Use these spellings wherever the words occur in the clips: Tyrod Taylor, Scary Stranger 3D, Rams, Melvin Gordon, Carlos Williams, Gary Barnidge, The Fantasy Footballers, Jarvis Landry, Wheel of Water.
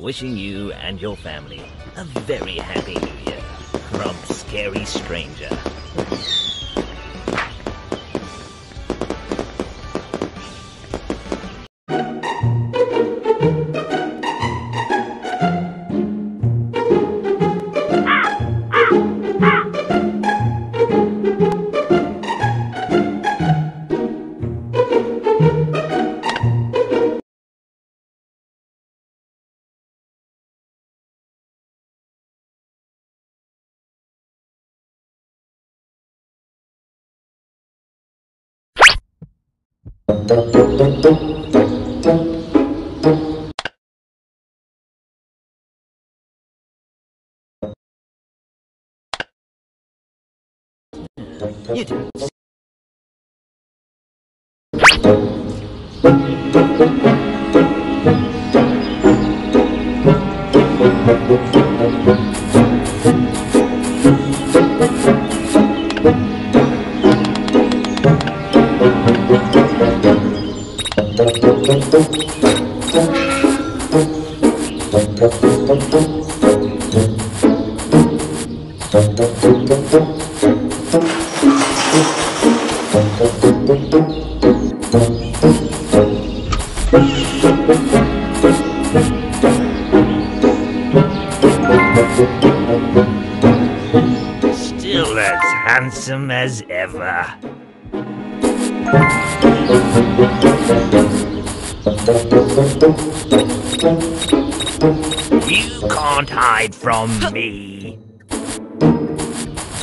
Wishing you and your family a very happy New Year from Scary Stranger. You do. Still as handsome as ever. You can't hide from me. You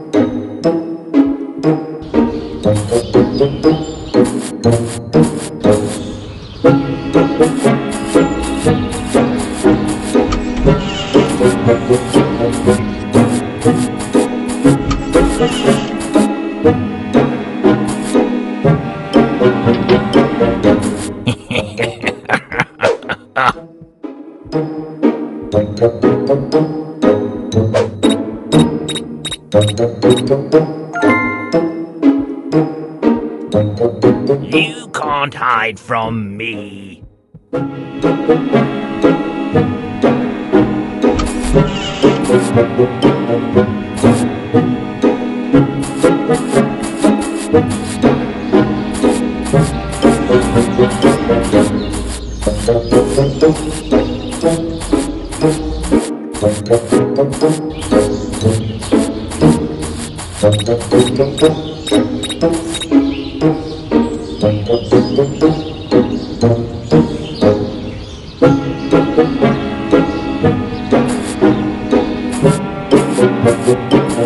can't hide from me.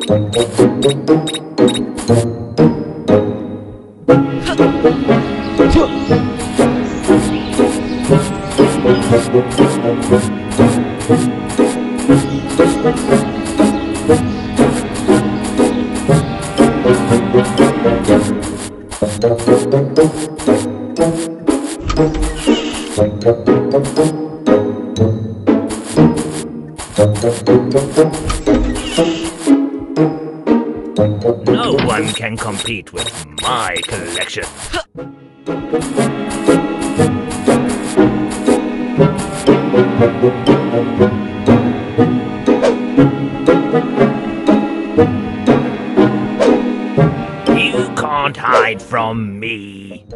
No one can compete with my collection. You can't hide from me.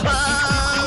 Uh-oh.